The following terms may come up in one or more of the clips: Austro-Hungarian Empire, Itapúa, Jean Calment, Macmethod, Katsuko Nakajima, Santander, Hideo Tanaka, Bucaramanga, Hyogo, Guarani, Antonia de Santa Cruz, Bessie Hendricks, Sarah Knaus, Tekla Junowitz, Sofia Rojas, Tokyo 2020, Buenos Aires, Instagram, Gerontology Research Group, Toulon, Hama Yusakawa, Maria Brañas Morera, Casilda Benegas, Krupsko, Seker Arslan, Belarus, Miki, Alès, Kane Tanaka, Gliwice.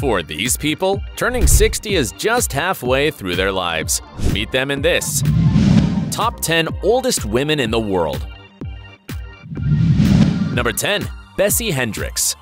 For these people, turning 60 is just halfway through their lives. Meet them in this. Top 10 oldest women in the world. Number 10, Bessie Hendricks.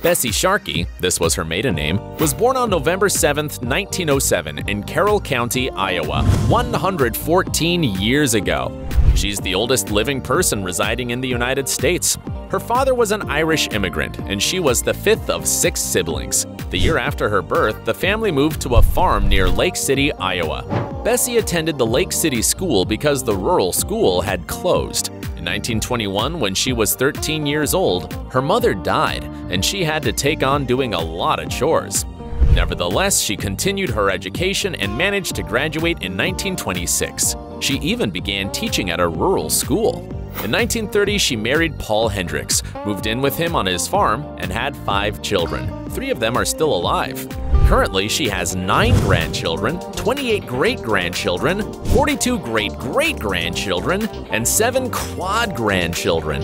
Bessie Sharkey, this was her maiden name, was born on November 7, 1907 in Carroll County, Iowa, 114 years ago. She's the oldest living person residing in the United States. Her father was an Irish immigrant, and she was the fifth of six siblings. The year after her birth, the family moved to a farm near Lake City, Iowa. Bessie attended the Lake City school because the rural school had closed. In 1921, when she was 13 years old, her mother died, and she had to take on doing a lot of chores. Nevertheless, she continued her education and managed to graduate in 1926. She even began teaching at a rural school. In 1930, she married Paul Hendricks, moved in with him on his farm, and had 5 children. 3 of them are still alive. Currently, she has 9 grandchildren, 28 great-grandchildren, 42 great-great-grandchildren, and 7 quad-grandchildren.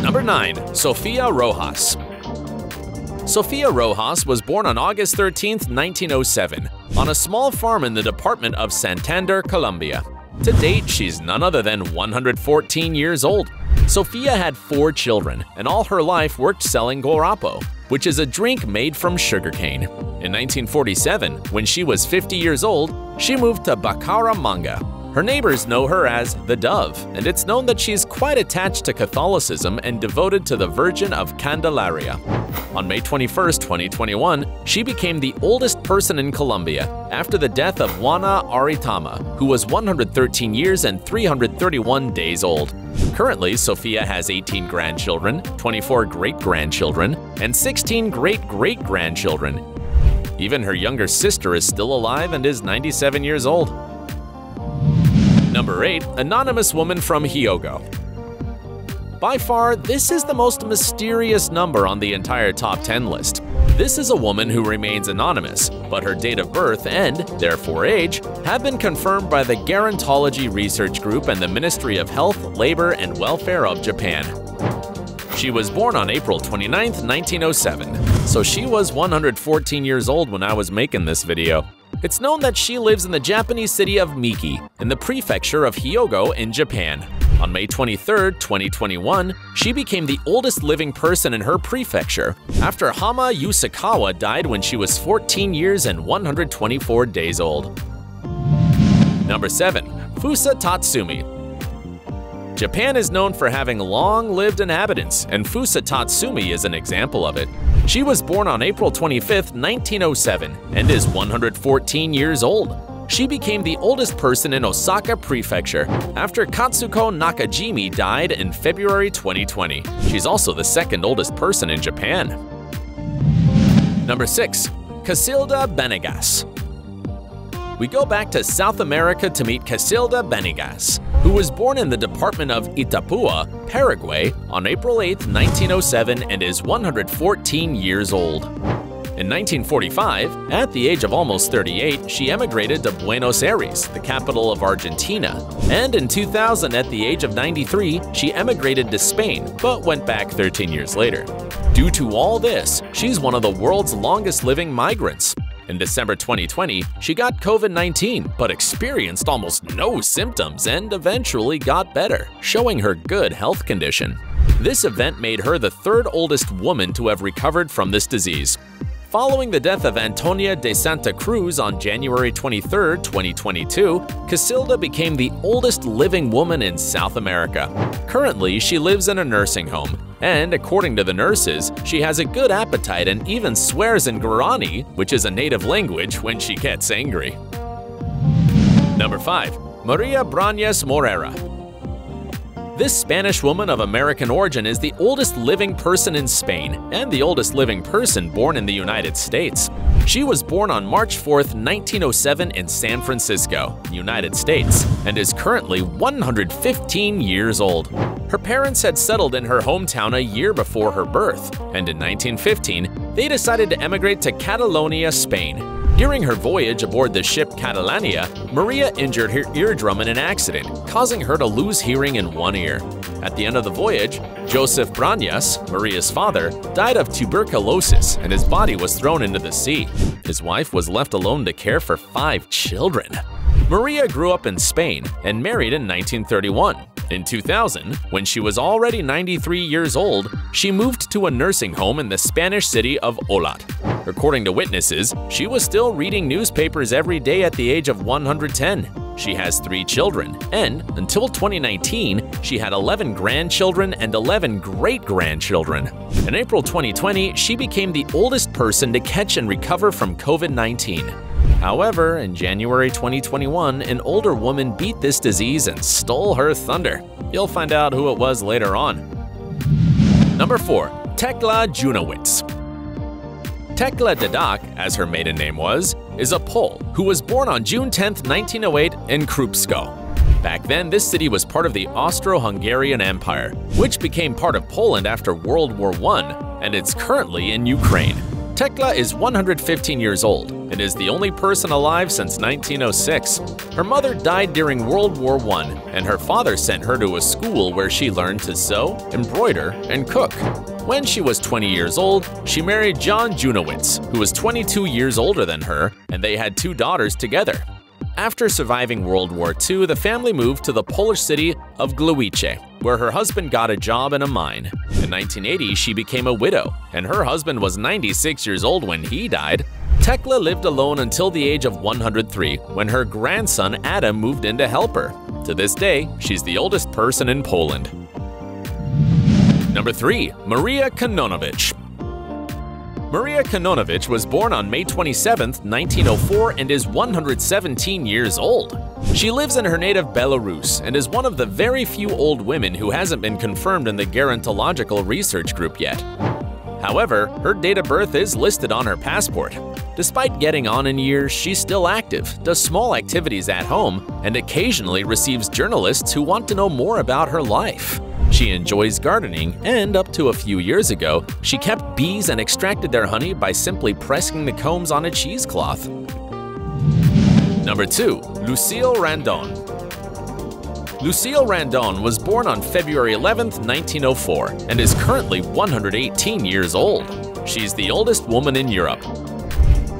Number 9. Sofia Rojas. Sofia Rojas was born on August 13, 1907, on a small farm in the department of Santander, Colombia. To date, she's none other than 114 years old. Sofia had 4 children, and all her life worked selling guarapo, which is a drink made from sugarcane. In 1947, when she was 50 years old, she moved to Bucaramanga. Her neighbors know her as the Dove, and it's known that she's quite attached to Catholicism and devoted to the Virgin of Candelaria. On May 21, 2021, she became the oldest person in Colombia after the death of Juana Aritama, who was 113 years and 331 days old. Currently, Sofia has 18 grandchildren, 24 great-grandchildren, and 16 great-great-grandchildren. Even her younger sister is still alive and is 97 years old. Number 8. Anonymous woman from Hyogo. By far, this is the most mysterious number on the entire top 10 list. This is a woman who remains anonymous, but her date of birth and, therefore age, have been confirmed by the Gerontology Research Group and the Ministry of Health, Labor, and Welfare of Japan. She was born on April 29, 1907, so she was 114 years old when I was making this video. It's known that she lives in the Japanese city of Miki, in the prefecture of Hyogo in Japan. On May 23, 2021, she became the oldest living person in her prefecture after Hama Yusakawa died when she was 14 years and 124 days old. Number 7. Fusa Tatsumi. Japan is known for having long-lived inhabitants, and Fusa Tatsumi is an example of it. She was born on April 25, 1907, and is 114 years old. She became the oldest person in Osaka Prefecture after Katsuko Nakajima died in February 2020. She's also the second oldest person in Japan. Number 6. Casilda Benegas. We go back to South America to meet Casilda Benegas, who was born in the department of Itapúa, Paraguay, on April 8, 1907, and is 114 years old. In 1945, at the age of almost 38, she emigrated to Buenos Aires, the capital of Argentina. And in 2000, at the age of 93, she emigrated to Spain, but went back 13 years later. Due to all this, she's one of the world's longest living migrants. In December 2020, she got COVID-19, but experienced almost no symptoms and eventually got better, showing her good health condition. This event made her the third oldest woman to have recovered from this disease. Following the death of Antonia de Santa Cruz on January 23, 2022, Casilda became the oldest living woman in South America. Currently, she lives in a nursing home, and according to the nurses, she has a good appetite and even swears in Guarani, which is a native language, when she gets angry. Number 5. Maria Brañas Morera. This Spanish woman of American origin is the oldest living person in Spain and the oldest living person born in the United States. She was born on March 4, 1907 in San Francisco, United States, and is currently 115 years old. Her parents had settled in her hometown a year before her birth, and in 1915, they decided to emigrate to Catalonia, Spain. During her voyage aboard the ship Catalonia, Maria injured her eardrum in an accident, causing her to lose hearing in one ear. At the end of the voyage, Josep Branyas, Maria's father, died of tuberculosis and his body was thrown into the sea. His wife was left alone to care for 5 children. Maria grew up in Spain and married in 1931. In 2000, when she was already 93 years old, she moved to a nursing home in the Spanish city of Olot. According to witnesses, she was still reading newspapers every day at the age of 110. She has 3 children, and until 2019, she had 11 grandchildren and 11 great-grandchildren. In April 2020, she became the oldest person to catch and recover from COVID-19. However, in January 2021, an older woman beat this disease and stole her thunder. You'll find out who it was later on. Number 4. Tekla Junowitz. Tekla Dadak, as her maiden name was, is a Pole who was born on June 10, 1908 in Krupsko. Back then, this city was part of the Austro-Hungarian Empire, which became part of Poland after World War I, and it's currently in Ukraine. Tekla is 115 years old and is the only person alive since 1906. Her mother died during World War I, and her father sent her to a school where she learned to sew, embroider, and cook. When she was 20 years old, she married John Junowitz, who was 22 years older than her, and they had 2 daughters together. After surviving World War II, the family moved to the Polish city of Gliwice, where her husband got a job in a mine. In 1980, she became a widow, and her husband was 96 years old when he died. Tekla lived alone until the age of 103, when her grandson Adam moved in to help her. To this day, she's the oldest person in Poland. Number 3. Maria Kononowicz. Maria Kononowicz was born on May 27, 1904 and is 117 years old. She lives in her native Belarus and is one of the very few old women who hasn't been confirmed in the Gerontological Research Group yet. However, her date of birth is listed on her passport. Despite getting on in years, she's still active, does small activities at home, and occasionally receives journalists who want to know more about her life. She enjoys gardening, and up to a few years ago, she kept bees and extracted their honey by simply pressing the combs on a cheesecloth. Number 2. Lucile Randon. Lucile Randon was born on February 11, 1904, and is currently 118 years old. She's the oldest woman in Europe.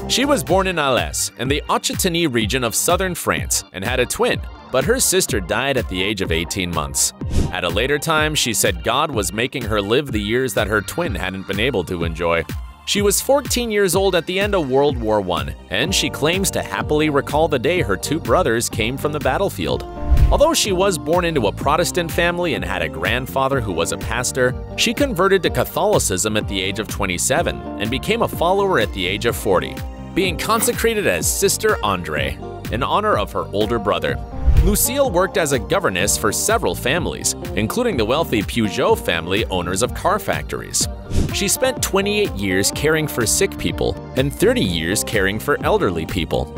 She was born in Alès, in the Occitanie region of southern France, and had a twin, but her sister died at the age of 18 months. At a later time, she said God was making her live the years that her twin hadn't been able to enjoy. She was 14 years old at the end of World War I, and she claims to happily recall the day her 2 brothers came from the battlefield. Although she was born into a Protestant family and had a grandfather who was a pastor, she converted to Catholicism at the age of 27 and became a follower at the age of 40, being consecrated as Sister Andre in honor of her older brother. Lucile worked as a governess for several families, including the wealthy Peugeot family, owners of car factories. She spent 28 years caring for sick people and 30 years caring for elderly people.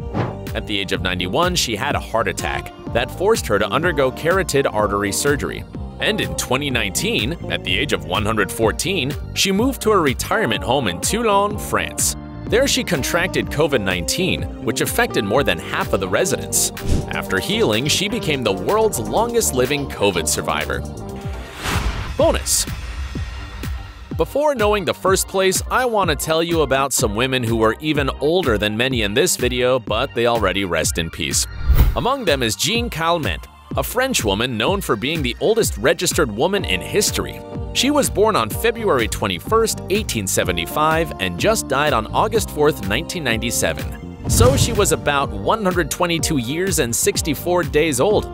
At the age of 91, she had a heart attack that forced her to undergo carotid artery surgery. And in 2019, at the age of 114, she moved to a retirement home in Toulon, France. There she contracted COVID-19, which affected more than half of the residents. After healing, she became the world's longest-living COVID survivor. Bonus! Before knowing the first place, I want to tell you about some women who are even older than many in this video, but they already rest in peace. Among them is Jean Calment, a French woman known for being the oldest registered woman in history. She was born on February 21, 1875, and just died on August 4, 1997. So she was about 122 years and 64 days old.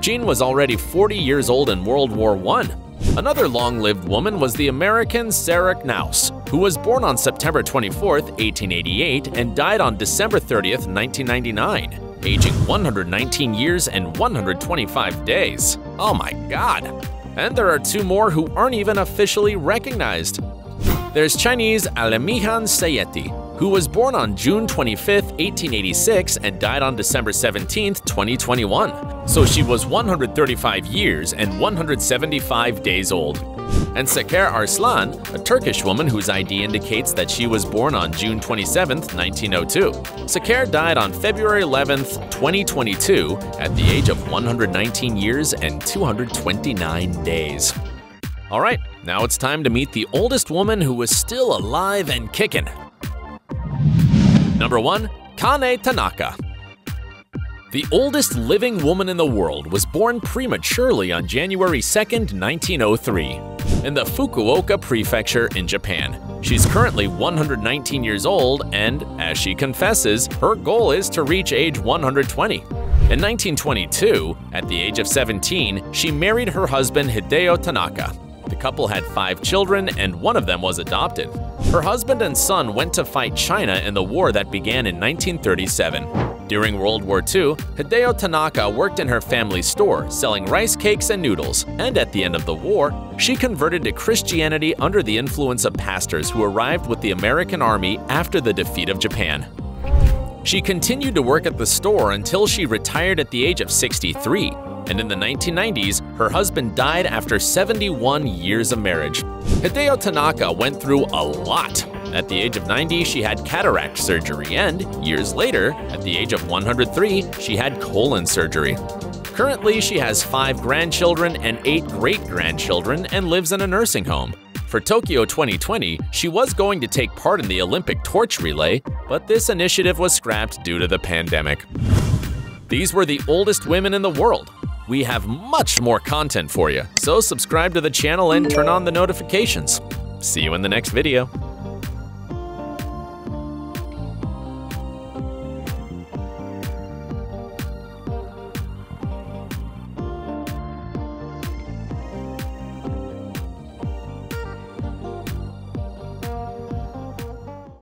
Jean was already 40 years old in World War I. Another long-lived woman was the American Sarah Knaus, who was born on September 24, 1888, and died on December 30, 1999. Aging 119 years and 125 days. Oh my god! And there are 2 more who aren't even officially recognized. There's Chinese Alemihan Sayeti, who was born on June 25, 1886 and died on December 17, 2021. So she was 135 years and 175 days old. and Seker Arslan, a Turkish woman whose ID indicates that she was born on June 27, 1902. Seker died on February 11, 2022, at the age of 119 years and 229 days. All right, now it's time to meet the oldest woman who was still alive and kicking. Number 1. Kane Tanaka. The oldest living woman in the world was born prematurely on January 2, 1903, in the Fukuoka Prefecture in Japan. She's currently 119 years old and, as she confesses, her goal is to reach age 120. In 1922, at the age of 17, she married her husband Hideo Tanaka. The couple had 5 children, and one of them was adopted. Her husband and son went to fight China in the war that began in 1937. During World War II, Hideo Tanaka worked in her family's store selling rice cakes and noodles, and at the end of the war, she converted to Christianity under the influence of pastors who arrived with the American Army after the defeat of Japan. She continued to work at the store until she retired at the age of 63. And in the 1990s, her husband died after 71 years of marriage. Hideo Tanaka went through a lot. At the age of 90, she had cataract surgery, and years later, at the age of 103, she had colon surgery. Currently, she has 5 grandchildren and 8 great-grandchildren and lives in a nursing home. For Tokyo 2020, she was going to take part in the Olympic torch relay, but this initiative was scrapped due to the pandemic. These were the oldest women in the world. We have much more content for you, so subscribe to the channel and turn on the notifications. See you in the next video.